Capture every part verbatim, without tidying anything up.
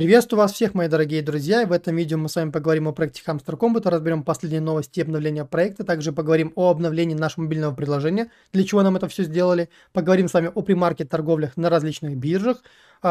Приветствую вас всех, мои дорогие друзья, и в этом видео мы с вами поговорим о проекте Hamster Kombat, разберем последние новости и обновления проекта, также поговорим о обновлении нашего мобильного приложения, для чего нам это все сделали, поговорим с вами о премаркет торговлях на различных биржах,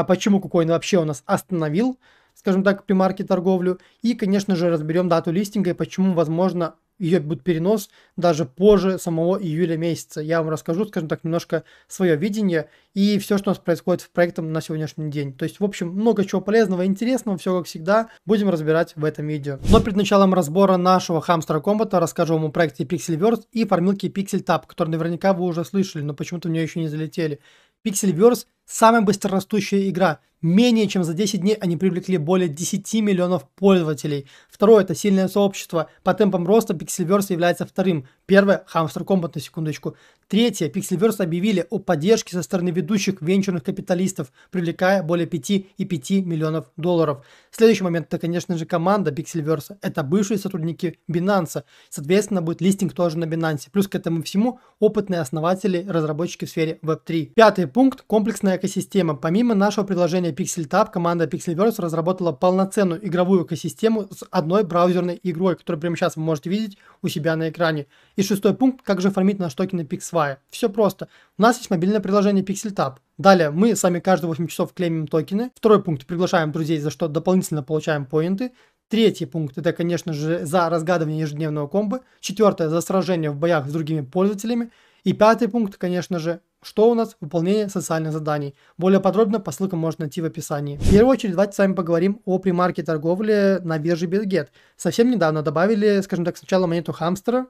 почему KuCoin вообще у нас остановил, скажем так, премаркет торговлю, и, конечно же, разберем дату листинга и почему, возможно, ее будет перенос даже позже самого июля месяца. Я вам расскажу, скажем так, немножко свое видение и все, что у нас происходит в проекте на сегодняшний день. То есть, в общем, много чего полезного и интересного, все как всегда, будем разбирать в этом видео. Но перед началом разбора нашего Hamster Kombat расскажу вам о проекте Pixelverse и формилке Pixel Tab, который наверняка вы уже слышали, но почему-то в нее еще не залетели. Pixelverse – самая быстрорастущая игра. Менее чем за десять дней они привлекли более десяти миллионов пользователей. Второе – это сильное сообщество. По темпам роста Pixelverse является вторым. Первое – Hamster Kombat, на секундочку. Третье – Pixelverse объявили о поддержке со стороны ведущих венчурных капиталистов, привлекая более пяти и пяти миллионов долларов. Следующий момент – это, конечно же, команда Pixelverse. Это бывшие сотрудники Binance. Соответственно, будет листинг тоже на Binance. Плюс к этому всему опытные основатели, разработчики в сфере веб три. Пятый пункт – комплексная экосистема. Помимо нашего приложения Pixel Tab, команда Pixelverse разработала полноценную игровую экосистему с одной браузерной игрой, которую прямо сейчас вы можете видеть у себя на экране. И шестой пункт, как же оформить наш токены PixFi. Все просто. У нас есть мобильное приложение Pixel Tab. Далее мы сами каждые восемь часов клеймим токены. Второй пункт, приглашаем друзей, за что дополнительно получаем поинты. Третий пункт, это, конечно же, за разгадывание ежедневного комбо. Четвертое, за сражение в боях с другими пользователями. И пятый пункт, конечно же, что у нас? Выполнение социальных заданий. Более подробно по ссылкам можно найти в описании. В первую очередь давайте с вами поговорим о премарке торговли на бирже BitGet. Совсем недавно добавили, скажем так, сначала монету Hamster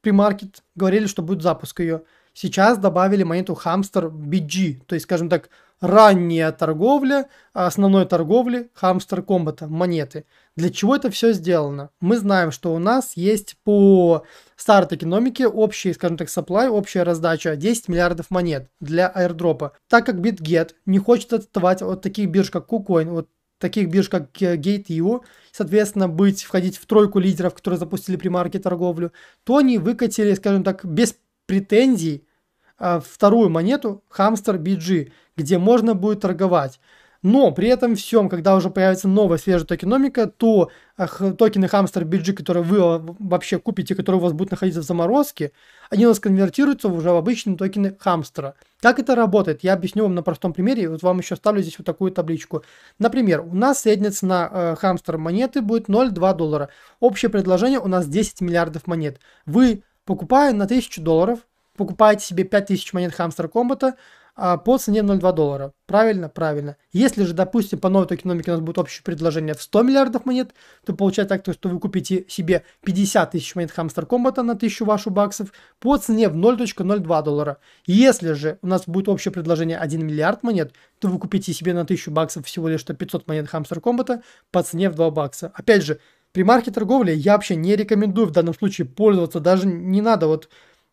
премаркет, говорили, что будет запуск ее. Сейчас добавили монету Hamster би джи, то есть, скажем так, ранняя торговля, основной торговли Hamster Kombat, монеты. Для чего это все сделано? Мы знаем, что у нас есть по старой экономике общий, скажем так, supply, общая раздача десять миллиардов монет для аирдропа. Так как BitGet не хочет отставать от таких бирж, как KuCoin, вот таких бирж, как GateU, соответственно, быть, входить в тройку лидеров, которые запустили премаркет торговлю, то они выкатили, скажем так, без претензий вторую монету Hamster би джи, где можно будет торговать. Но при этом всем, когда уже появится новая свежая токеномика, то токены Hamster би джи, которые вы вообще купите, которые у вас будут находиться в заморозке, они у нас конвертируются уже в обычные токены Hamster. Как это работает? Я объясню вам на простом примере. Вот вам еще ставлю здесь вот такую табличку. Например, у нас средняя цена Hamster монеты будет ноль целых два доллара. Общее предложение у нас десять миллиардов монет. Вы, покупая на тысячу долларов, покупаете себе пять тысяч монет Hamster Kombat а, по цене ноль целых два доллара. Правильно? Правильно. Если же, допустим, по новой токеномике у нас будет общее предложение в сто миллиардов монет, то получается так, что вы купите себе пятьдесят тысяч монет Hamster Kombat на тысячу вашу баксов по цене в ноль целых ноль два доллара. Если же у нас будет общее предложение один миллиард монет, то вы купите себе на тысячу баксов всего лишь пятьсот монет Hamster Kombat по цене в два бакса. Опять же, при марке торговли я вообще не рекомендую в данном случае пользоваться, даже не надо вот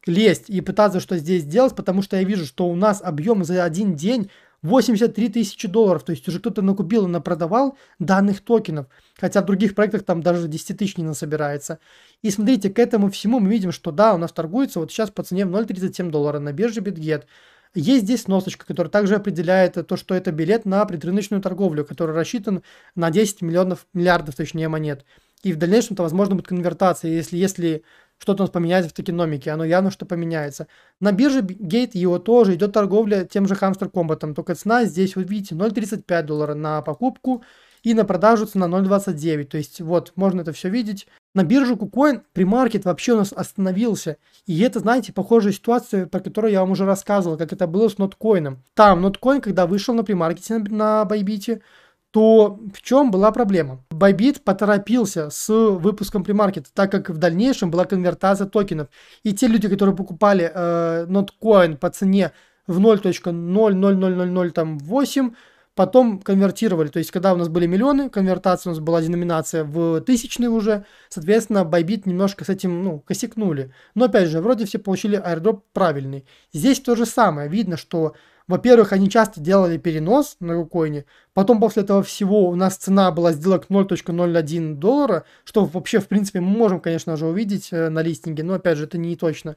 лезть и пытаться что здесь делать, потому что я вижу, что у нас объем за один день восемьдесят три тысячи долларов, то есть уже кто-то накупил и напродавал данных токенов, хотя в других проектах там даже десять тысяч не насобирается. И смотрите, к этому всему мы видим, что да, у нас торгуется вот сейчас по цене в ноль целых тридцать семь доллара на бирже BitGet. Есть здесь носочка, которая также определяет то, что это билет на предрыночную торговлю, который рассчитан на десять миллионов миллиардов, точнее, монет. И в дальнейшем это, возможно, будет конвертация, если, если что-то у нас поменяется в токеномике, оно явно что поменяется. На бирже GateU тоже идет торговля тем же Hamster Kombat, только цена здесь, вы видите, ноль целых тридцать пять доллара на покупку и на продажу цена ноль целых двадцать девять. То есть вот, можно это все видеть. На бирже KuCoin премаркет вообще у нас остановился. И это, знаете, похожая ситуация, про которую я вам уже рассказывал, как это было с Notcoin. Там Notcoin, когда вышел на премаркете на Bybit, то в чем была проблема? Bybit поторопился с выпуском премаркета, так как в дальнейшем была конвертация токенов. И те люди, которые покупали э, Notcoin по цене в ноль целых ноль ноль ноль ноль ноль восемь, потом конвертировали. То есть, когда у нас были миллионы, конвертация у нас была деноминация в тысячные уже, соответственно, Bybit немножко с этим, ну, косякнули. Но, опять же, вроде все получили аирдроп правильный. Здесь то же самое. Видно, что, во-первых, они часто делали перенос на KuCoin, потом после этого всего у нас цена была сделок ноль целых ноль один доллара, что вообще, в принципе, мы можем, конечно же, увидеть на листинге, но, опять же, это не точно.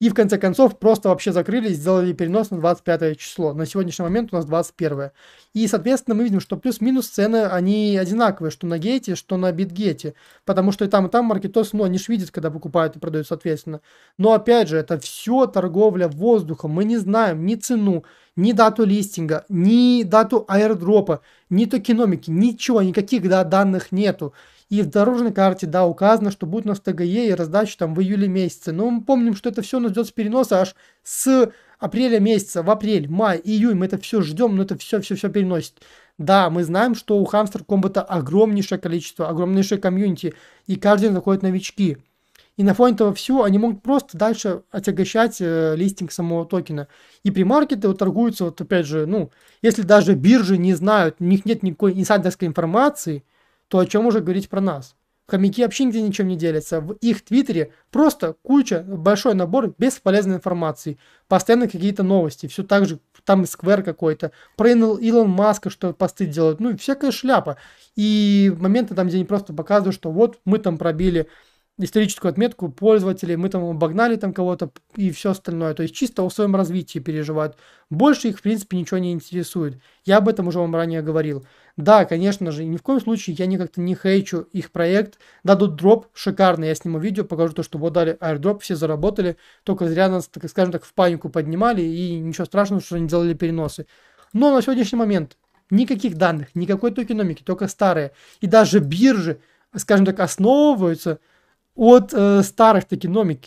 И в конце концов просто вообще закрылись, сделали перенос на двадцать пятое число. На сегодняшний момент у нас двадцать первое. И, соответственно, мы видим, что плюс-минус цены, они одинаковые, что на гейте, что на битгете. Потому что и там, и там маркетос, ну, они ж видят, когда покупают и продают, соответственно. Но, опять же, это все торговля воздухом. Мы не знаем ни цену, ни дату листинга, ни дату аирдропа, ни токеномики, ничего, никаких, да, данных нету. И в дорожной карте, да, указано, что будет у нас ТГЕ и раздача там в июле месяце. Но мы помним, что это все нас ждет с переноса аж с апреля месяца, в апрель, май, июнь. Мы это все ждем, но это все-все-все переносит. Да, мы знаем, что у Hamster Kombat огромнейшее количество, огромнейшее комьюнити, и каждый день заходят новички. И на фоне этого всего они могут просто дальше отягощать э, листинг самого токена. И премаркеты вот торгуются, вот опять же, ну, если даже биржи не знают, у них нет никакой инсайдерской информации, то о чем уже говорить про нас? Хомяки вообще нигде ничем не делятся. В их твиттере просто куча, большой набор бесполезной информации. Постоянно какие-то новости. Все так же, там сквер какой-то. Про Илон Маска, что посты делают. Ну, всякая шляпа. И моменты там, где они просто показывают, что вот мы там пробили историческую отметку пользователей, мы там обогнали там кого-то и все остальное. То есть чисто о своем развитии переживают. Больше их, в принципе, ничего не интересует. Я об этом уже вам ранее говорил. Да, конечно же, ни в коем случае я никак-то не хейчу их проект. Дадут дроп, шикарно, я сниму видео, покажу то, что вот дали аирдроп, все заработали, только зря нас, так скажем так, в панику поднимали, и ничего страшного, что они делали переносы. Но на сегодняшний момент никаких данных, никакой токеномики, только старые. И даже биржи, скажем так, основываются от э, старых токеномик,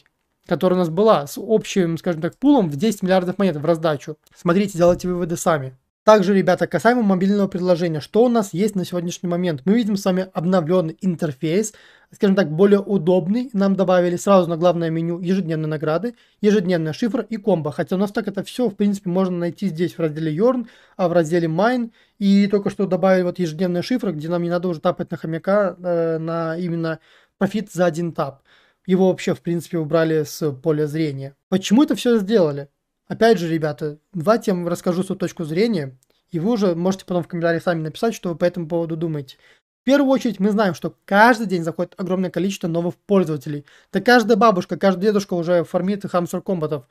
которая у нас была, с общим, скажем так, пулом в десять миллиардов монет в раздачу. Смотрите, делайте выводы сами. Также, ребята, касаемо мобильного приложения, что у нас есть на сегодняшний момент? Мы видим с вами обновленный интерфейс, скажем так, более удобный. Нам добавили сразу на главное меню ежедневные награды, ежедневный шифр и комбо. Хотя у нас так это все, в принципе, можно найти здесь в разделе Yarn, а в разделе Mine. И только что добавили вот ежедневные шифры, где нам не надо уже тапать на хомяка, э, на именно профит за один тап. Его вообще, в принципе, убрали с поля зрения. Почему это все сделали? Опять же, ребята, давайте я вам расскажу свою точку зрения, и вы уже можете потом в комментариях сами написать, что вы по этому поводу думаете. В первую очередь мы знаем, что каждый день заходит огромное количество новых пользователей. Да каждая бабушка, каждый дедушка уже фармит Hamster Kombat'ов.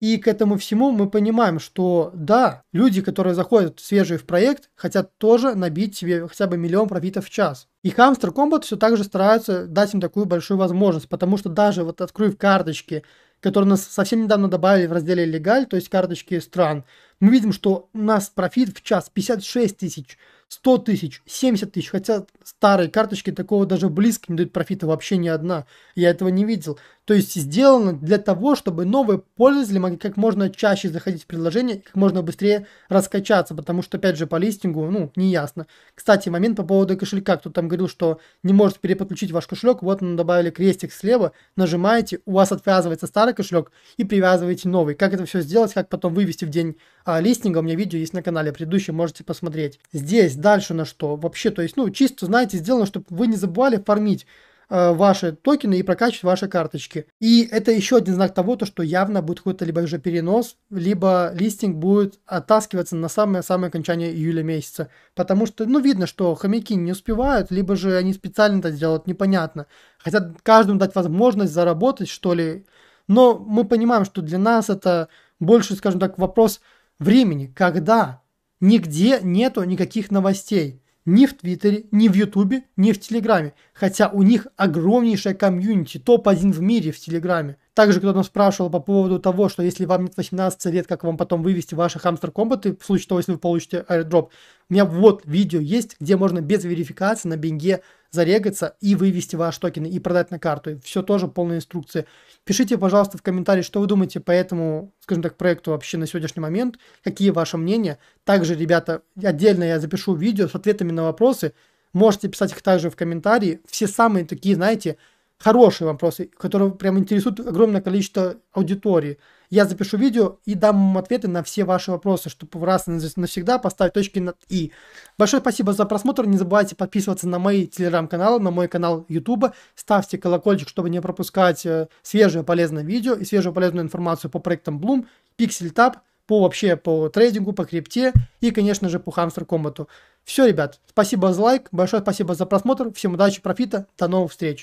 И к этому всему мы понимаем, что да, люди, которые заходят свежие в проект, хотят тоже набить себе хотя бы миллион профитов в час. И Hamster Kombat все так же стараются дать им такую большую возможность, потому что даже вот открыв карточки, которые нас совсем недавно добавили в разделе «Легаль», то есть карточки стран, мы видим, что у нас профит в час пятьдесят шесть тысяч, сто тысяч, семьдесят тысяч, хотя старые карточки такого даже близко не дают профита, вообще ни одна, я этого не видел. То есть сделано для того, чтобы новые пользователи могли как можно чаще заходить в приложение, как можно быстрее раскачаться, потому что, опять же, по листингу, ну, не ясно. Кстати, момент по поводу кошелька, кто там говорил, что не может переподключить ваш кошелек, вот нам добавили крестик слева, нажимаете, у вас отвязывается старый кошелек и привязываете новый. Как это все сделать, как потом вывести в день листинга, у меня видео есть на канале предыдущее, можете посмотреть. Здесь дальше на что? Вообще, то есть, ну, чисто, знаете, сделано, чтобы вы не забывали фармить э, ваши токены и прокачивать ваши карточки. И это еще один знак того, то, что явно будет какой-то либо уже перенос, либо листинг будет оттаскиваться на самое-самое окончание июля месяца. Потому что, ну, видно, что хомяки не успевают, либо же они специально это делают, непонятно. Хотят каждому дать возможность заработать, что ли. Но мы понимаем, что для нас это больше, скажем так, вопрос времени, когда нигде нету никаких новостей. Ни в Твиттере, ни в Ютубе, ни в Телеграме. Хотя у них огромнейшая комьюнити, топ один в мире в Телеграме. Также кто-то нас спрашивал по поводу того, что если вам нет восемнадцати лет, как вам потом вывести ваши Hamster Kombat, в случае того, если вы получите airdrop. У меня вот видео есть, где можно без верификации на бинге зарегаться и вывести ваши токены и продать на карту. Все тоже полная инструкция. Пишите, пожалуйста, в комментарии, что вы думаете по этому, скажем так, проекту вообще на сегодняшний момент, какие ваши мнения. Также, ребята, отдельно я запишу видео с ответами на вопросы. Можете писать их также в комментарии. Все самые такие, знаете, хорошие вопросы, которые прям интересуют огромное количество аудитории. Я запишу видео и дам вам ответы на все ваши вопросы, чтобы раз и навсегда поставить точки над «и». Большое спасибо за просмотр. Не забывайте подписываться на мои телеграм-каналы, на мой канал YouTube. Ставьте колокольчик, чтобы не пропускать свежее полезное видео и свежую полезную информацию по проектам Bloom, Pixel Tab, по вообще по трейдингу, по крипте и, конечно же, по Hamster Kombat. Все, ребят, спасибо за лайк, большое спасибо за просмотр. Всем удачи, профита, до новых встреч.